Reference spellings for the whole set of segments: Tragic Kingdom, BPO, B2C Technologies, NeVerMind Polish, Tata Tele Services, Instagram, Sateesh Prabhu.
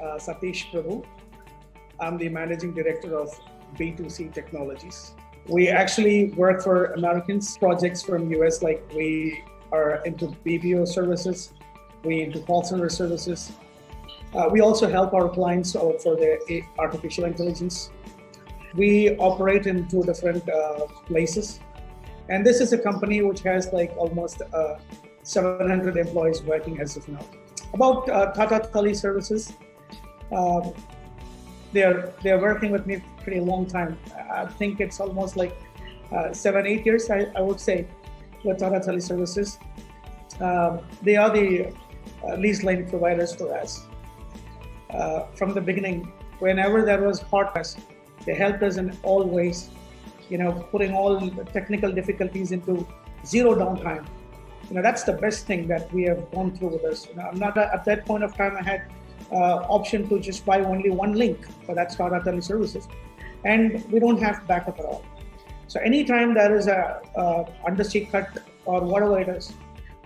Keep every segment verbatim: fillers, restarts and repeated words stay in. uh, Sateesh Prabhu. I'm the Managing Director of B two C Technologies. We actually work for Americans, projects from U S, like we are into B P O services, we into call center services. Uh, we also help our clients out for their artificial intelligence. We operate in two different uh, places. And this is a company which has like almost uh, seven hundred employees working as of now. About uh, Tata Tele Services, uh, they're, they're working with me for a pretty long time. I think it's almost like uh, seven, eight years, I, I would say, with Tata Tele Services. Uh, they are the uh, lease line providers for us. Uh, from the beginning, whenever there was hot press, they helped us in all ways. You know, putting all technical difficulties into zero downtime. You know, that's the best thing that we have gone through with us. You know, I'm not at that point of time I had uh, option to just buy only one link, so that's Tata Tele Services, and we don't have backup at all. So anytime there is a uh, undersea cut or whatever it is,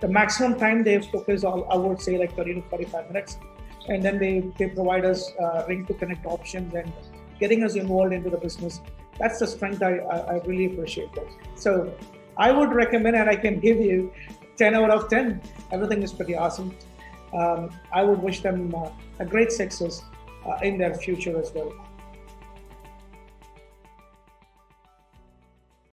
the maximum time they've took is all, I would say like thirty to forty-five minutes, and then they they provide us uh, ring to connect options and getting us involved into the business. That's the strength I, I really appreciate that. So I would recommend, and I can give you ten out of ten. Everything is pretty awesome. Um, I would wish them uh, a great success uh, in their future as well.